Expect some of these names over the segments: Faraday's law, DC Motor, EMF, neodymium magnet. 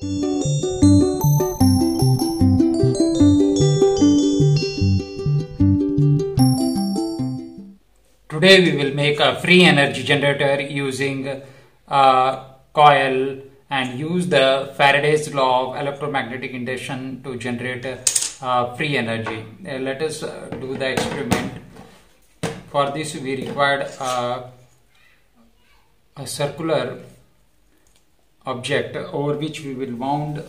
Today we will make a free energy generator using a coil and use the Faraday's law of electromagnetic induction to generate free energy. Let us do the experiment. For this we required a circular object over which we will wound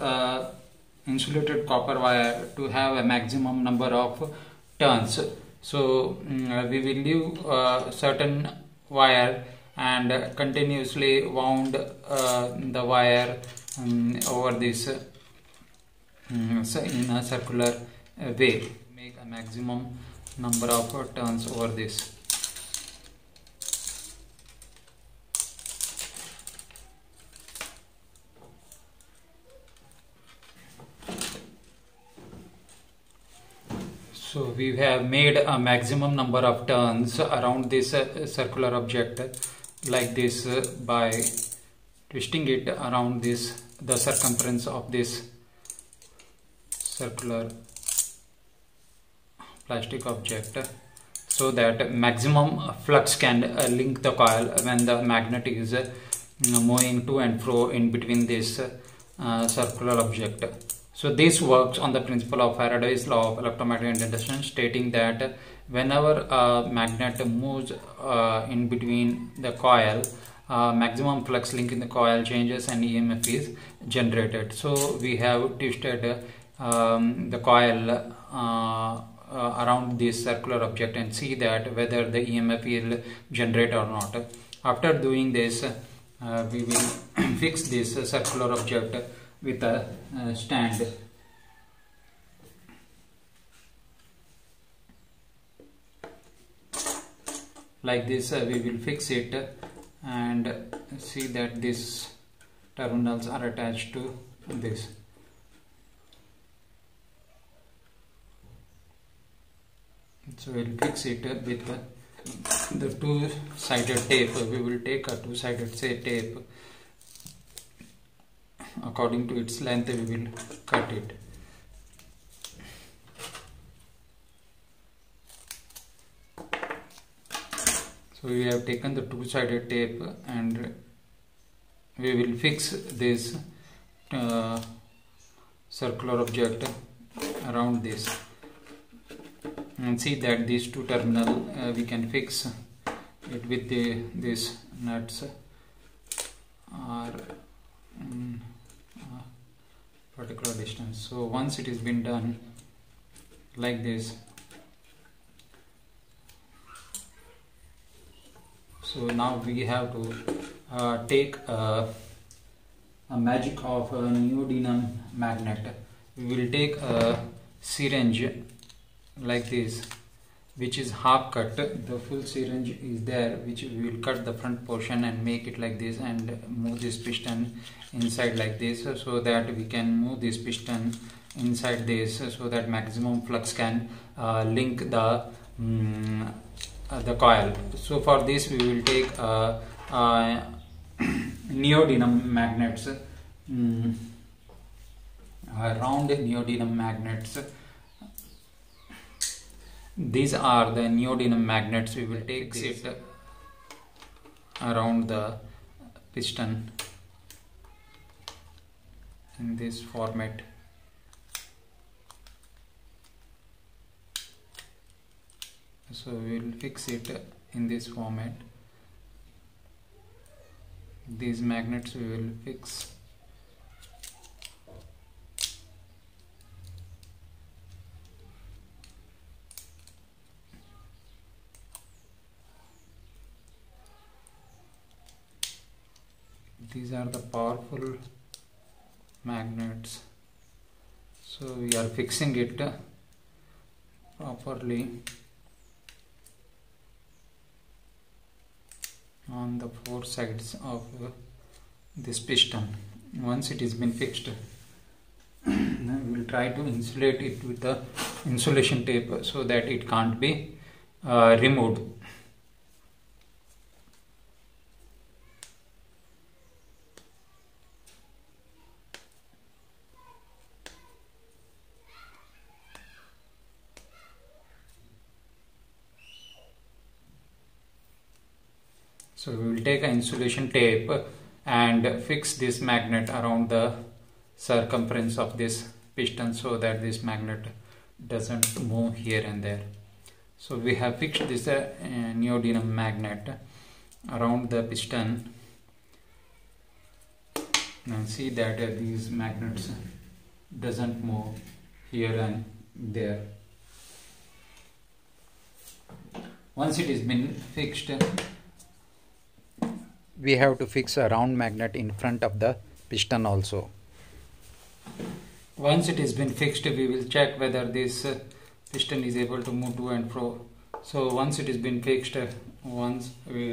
insulated copper wire to have a maximum number of turns. So we will leave certain wire and continuously wound the wire over this in a circular way. Make a maximum number of turns over this. So we have made a maximum number of turns around this circular object like this by twisting it around the circumference of this circular plastic object, so that maximum flux can link the coil when the magnet is moving to and fro in between this circular object. So this works on the principle of Faraday's law of electromagnetic induction, stating that whenever a magnet moves in between the coil, maximum flux link in the coil changes and EMF is generated. So we have twisted the coil around this circular object and see that whether the EMF will generate or not. After doing this, we will fix this circular object with a stand. Like this we will fix it and see that these terminals are attached to this. So we will fix it with the two-sided tape. We will take a two-sided tape. According to its length, we will cut it. So we have taken the two-sided tape and we will fix this circular object around this and see that these two terminals we can fix it with these nuts or particular distance. So once it has been done like this, so now we have to take a magic of a neodymium magnet. We will take a syringe like this, which is half cut. The full syringe is there, which we will cut the front portion and make it like this and move this piston inside like this, so that we can move this piston inside this, so that maximum flux can link the coil. So for this we will take neodymium magnets, round neodymium magnets. These are the neodymium magnets. We will take it around the piston in this format. So we will fix it in this format. These magnets we will fix. These are the powerful magnets, so we are fixing it properly on the four sides of this piston. Once it has been fixed, we will try to insulate it with the insulation tape so that it can't be removed. So we will take an insulation tape and fix this magnet around the circumference of this piston so that this magnet doesn't move here and there. So we have fixed this neodymium magnet around the piston. And see that these magnets doesn't move here and there. Once it has been fixed, we have to fix a round magnet in front of the piston also. Once it has been fixed, we will check whether this piston is able to move to and fro. So once it has been fixed, we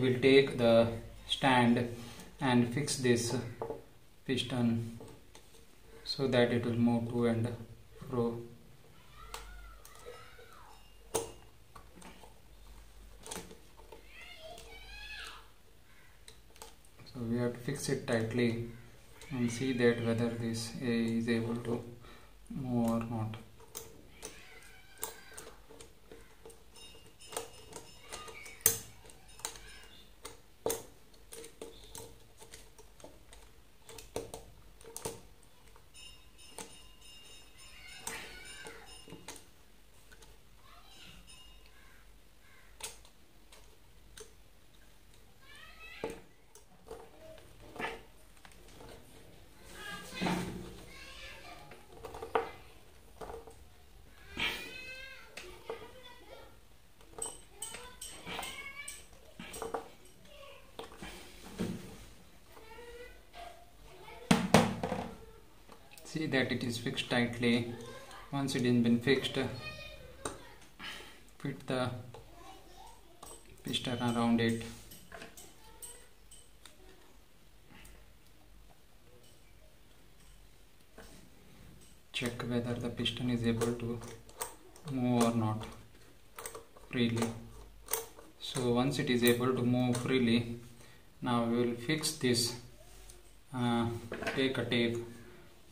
will take the stand and fix this piston so that it will move to and fro. So we have to fix it tightly and see that whether this is able to move or not. See that it is fixed tightly. Once it has been fixed, fit the piston around it. Check whether the piston is able to move or not freely. So once it is able to move freely, now we will fix this. Take a tape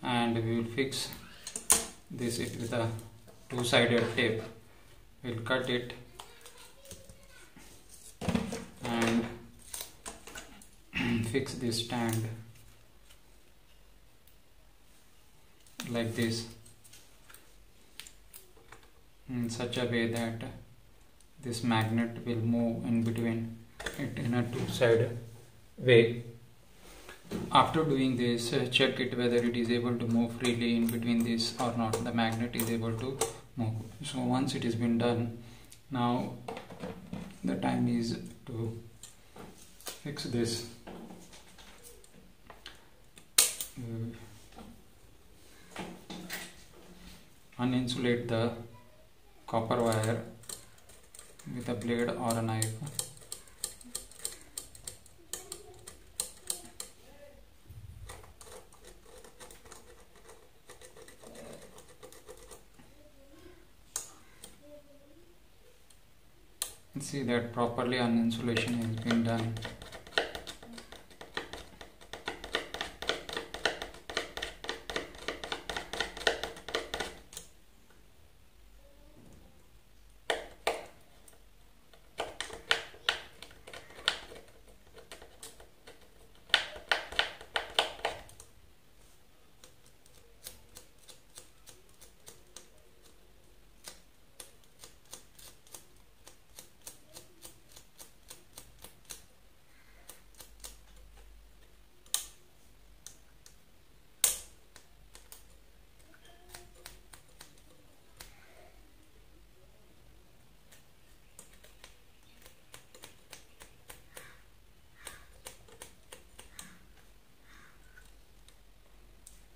and we will fix this with a two-sided tape. We will cut it and fix this stand like this in such a way that this magnet will move in between it in a two-sided way. After doing this, check it whether it is able to move freely in between this or not. The magnet is able to move. So once it has been done, now the time is to fix this. Uninsulate the copper wire with a blade or a knife. See that properly uninsulation has been done.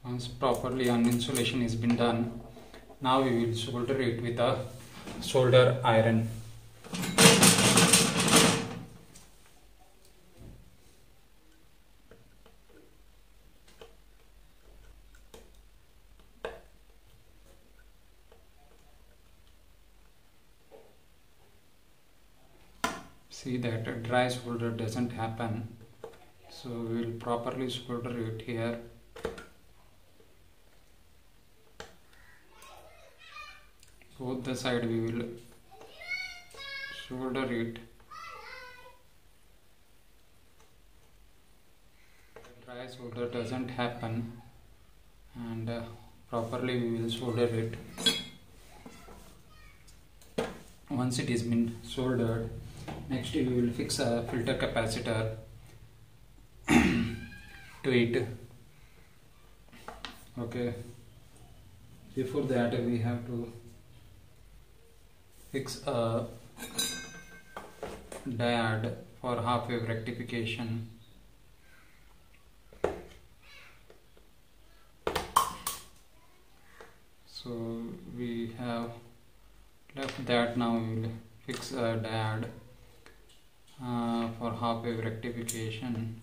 Once properly uninsulation has been done, now we will solder it with a solder iron. See that a dry solder doesn't happen, so we will properly solder it here. Both the side we will solder it so that doesn't happen, and properly we will solder it. Once it has been soldered, next we will fix a filter capacitor to it. Okay, before that we have to fix a diode for half wave rectification. So we have left that. Now we will fix a diode for half wave rectification.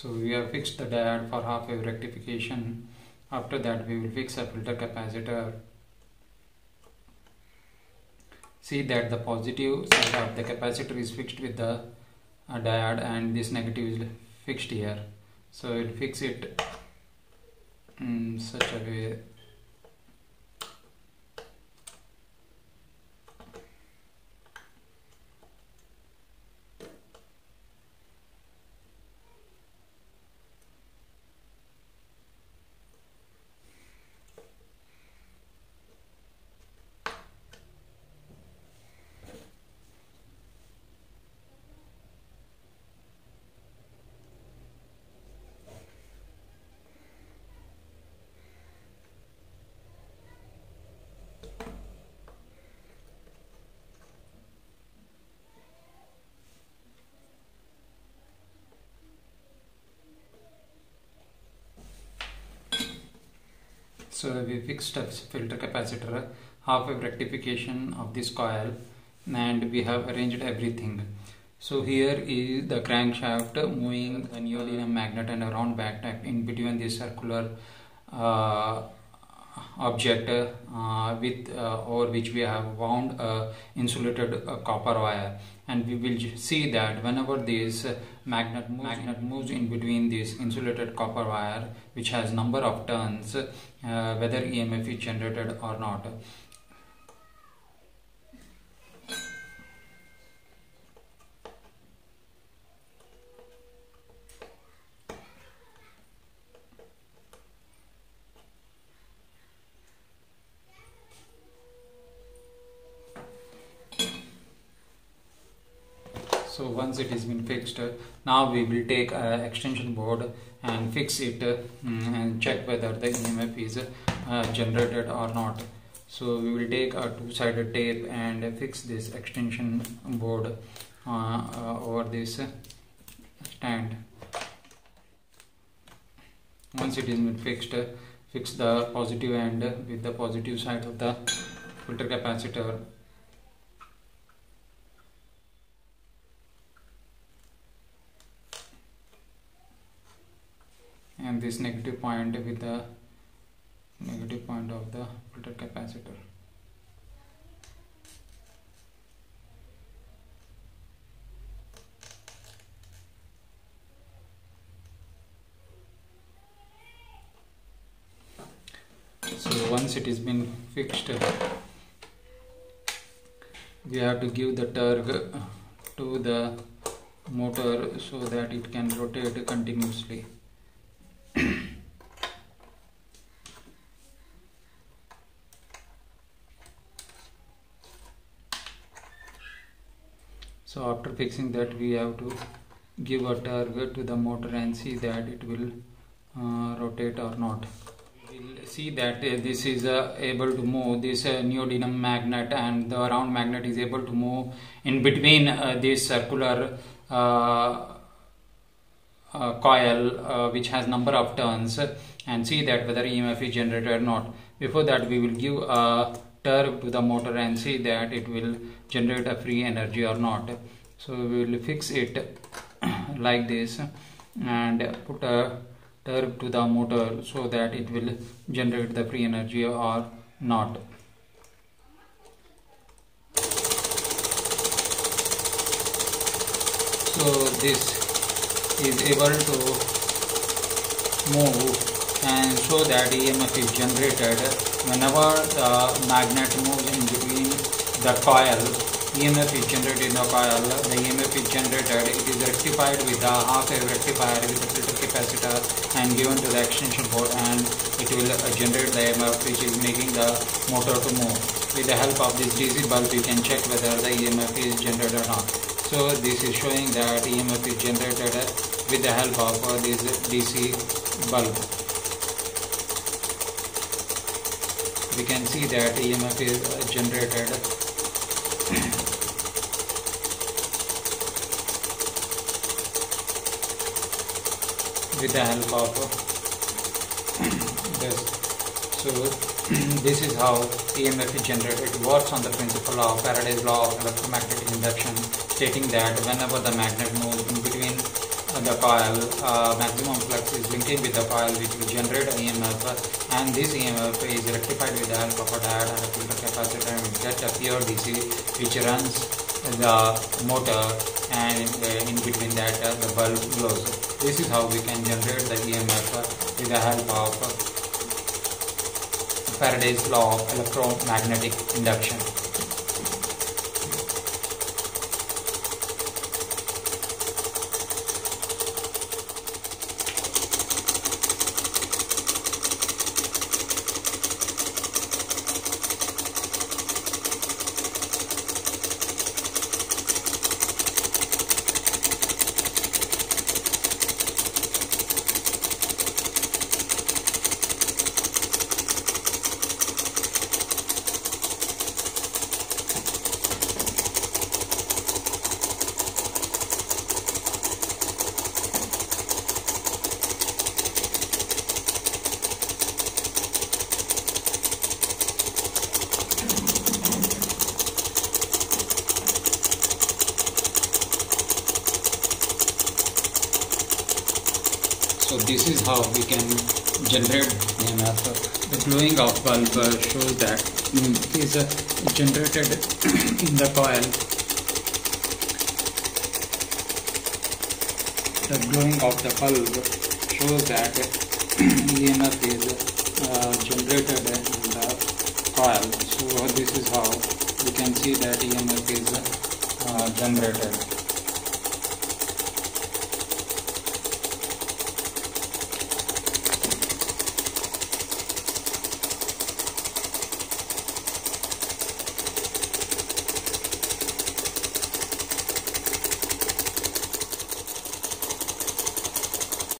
So we have fixed the diode for half wave rectification. After that we will fix a filter capacitor. See that the positive side of the capacitor is fixed with the diode and this negative is fixed here. So we will fix it in such a way. So we fixed a filter capacitor, half wave rectification of this coil, and we have arranged everything. So here is the crankshaft moving the neodymium magnet and a round bagpipe in between this circular object over which we have wound insulated copper wire, and we will see that whenever this magnet moves in between this insulated copper wire, which has number of turns, whether EMF is generated or not. So once it has been fixed, now we will take an extension board and fix it and check whether the EMF is generated or not. So we will take a two-sided tape and fix this extension board over this stand. Once it has been fixed, fix the positive end with the positive side of the filter capacitor. And this negative point with the negative point of the filter capacitor. So once it is been fixed, we have to give the torque to the motor so that it can rotate continuously. So after fixing that, we have to give a torque to the motor and see that it will rotate or not. We will see that this is able to move, this neodymium magnet and the round magnet is able to move in between this circular coil which has number of turns, and see that whether EMF is generated or not. Before that we will give a torque to the motor and see that it will generate a free energy or not. So we will fix it like this and put a torque to the motor so that it will generate the free energy or knot. So this is able to move, and so that EMF is generated. Whenever the magnet moves in between the coil, EMF is generated in the coil. The EMF is generated, it is rectified with a half-wave rectifier with a filter capacitor and given to the extension board, and it will generate the EMF which is making the motor to move. With the help of this DC bulb you can check whether the EMF is generated or not. So this is showing that EMF is generated with the help of this DC bulb. We can see that EMF is generated. With the help of this. So this is how EMF is generated. It works on the principle of Faraday's law of electromagnetic induction, stating that whenever the magnet moves in between the coil, maximum flux is linking with the coil which will generate an EMF, and this EMF is rectified with the help of a diode and a filter capacitor, and it gets a pure DC which runs the motor, and in between that the bulb glows. This is how we can generate the EMF with the help of Faraday's law of electromagnetic induction. So this is how we can generate EMF. The glowing of bulb shows that it is generated in the coil. The glowing of the bulb shows that EMF is generated in the coil. So this is how we can see that EMF is generated.